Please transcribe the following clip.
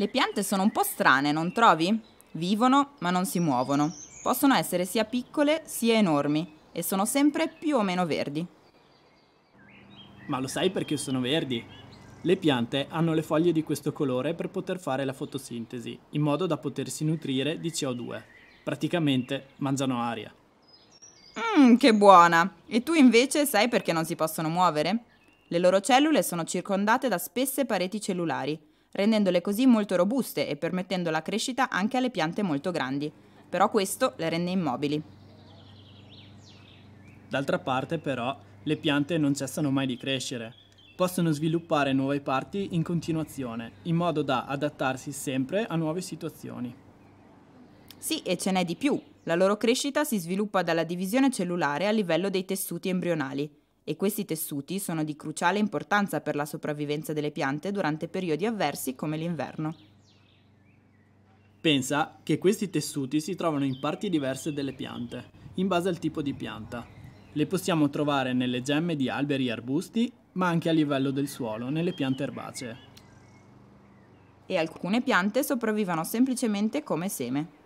Le piante sono un po' strane, non trovi? Vivono, ma non si muovono. Possono essere sia piccole sia enormi e sono sempre più o meno verdi. Ma lo sai perché sono verdi? Le piante hanno le foglie di questo colore per poter fare la fotosintesi, in modo da potersi nutrire di CO2. Praticamente mangiano aria. Che buona! E tu invece sai perché non si possono muovere? Le loro cellule sono circondate da spesse pareti cellulari, rendendole così molto robuste e permettendo la crescita anche alle piante molto grandi. Però questo le rende immobili. D'altra parte, però, le piante non cessano mai di crescere. Possono sviluppare nuove parti in continuazione, in modo da adattarsi sempre a nuove situazioni. Sì, e ce n'è di più. La loro crescita si sviluppa dalla divisione cellulare a livello dei tessuti embrionali, e questi tessuti sono di cruciale importanza per la sopravvivenza delle piante durante periodi avversi come l'inverno. Pensa che questi tessuti si trovano in parti diverse delle piante, in base al tipo di pianta. Le possiamo trovare nelle gemme di alberi e arbusti, ma anche a livello del suolo, nelle piante erbacee. E alcune piante sopravvivono semplicemente come seme.